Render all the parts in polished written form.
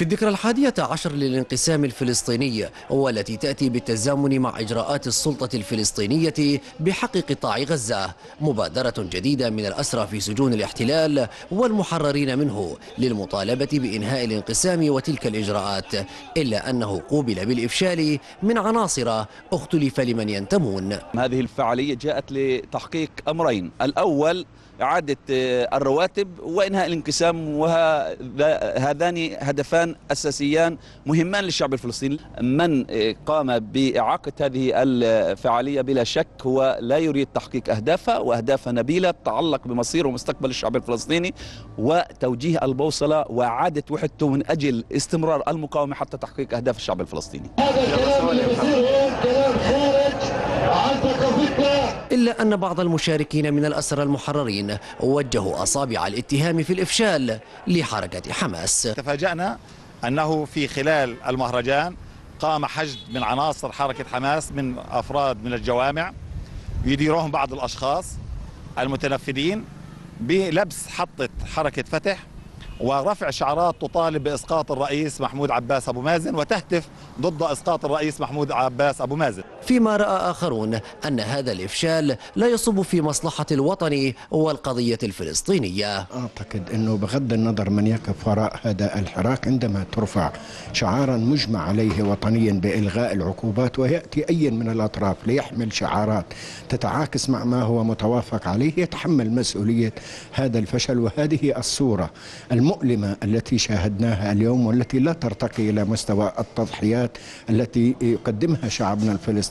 في الذكرى 11 للانقسام الفلسطيني والتي تأتي بالتزامن مع إجراءات السلطة الفلسطينية بحق قطاع غزة، مبادرة جديدة من الأسرى في سجون الاحتلال والمحررين منه للمطالبة بإنهاء الانقسام وتلك الإجراءات، إلا أنه قوبل بالإفشال من عناصر اختلف لمن ينتمون. هذه الفعالية جاءت لتحقيق أمرين: الأول إعادة الرواتب وإنهاء الانقسام، وهذان هدفان أساسيان مهمان للشعب الفلسطيني. من قام بإعاقة هذه الفعالية بلا شك هو لا يريد تحقيق أهدافها، وأهدافها نبيلة تتعلق بمصير ومستقبل الشعب الفلسطيني وتوجيه البوصلة وإعادة وحدته من أجل استمرار المقاومة حتى تحقيق أهداف الشعب الفلسطيني. هذا الكلام اللي بيصير كلام خارج عن ثقافتنا. إلا أن بعض المشاركين من الأسرى المحررين وجهوا أصابع الاتهام في الإفشال لحركة حماس. تفاجأنا أنه في خلال المهرجان قام حشد من عناصر حركة حماس من أفراد من الجوامع يديرهم بعض الأشخاص المتنفذين بلبس حطة حركة فتح ورفع شعارات تطالب بإسقاط الرئيس محمود عباس أبو مازن وتهتف ضد إسقاط الرئيس محمود عباس أبو مازن. فيما رأى آخرون أن هذا الإفشال لا يصب في مصلحة الوطن والقضية الفلسطينية. أعتقد أنه بغض النظر من يقف وراء هذا الحراك، عندما ترفع شعارا مجمع عليه وطنيا بإلغاء العقوبات ويأتي أي من الأطراف ليحمل شعارات تتعاكس مع ما هو متوافق عليه، يتحمل مسؤولية هذا الفشل وهذه الصورة المؤلمة التي شاهدناها اليوم والتي لا ترتقي إلى مستوى التضحيات التي يقدمها شعبنا الفلسطيني.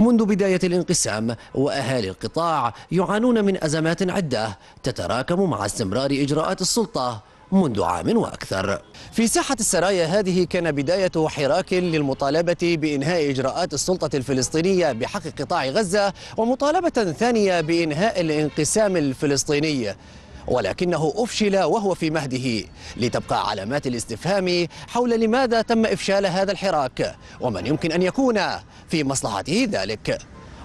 منذ بداية الانقسام وأهالي القطاع يعانون من أزمات عدة تتراكم مع استمرار إجراءات السلطة منذ عام وأكثر. في ساحة السرايا هذه كان بداية حراك للمطالبة بإنهاء إجراءات السلطة الفلسطينية بحق قطاع غزة ومطالبة ثانية بإنهاء الانقسام الفلسطيني، ولكنه أفشل وهو في مهده، لتبقى علامات الاستفهام حول لماذا تم إفشال هذا الحراك ومن يمكن أن يكون في مصلحته ذلك.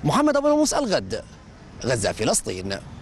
محمد أبو ناموس، الغد، غزة، فلسطين.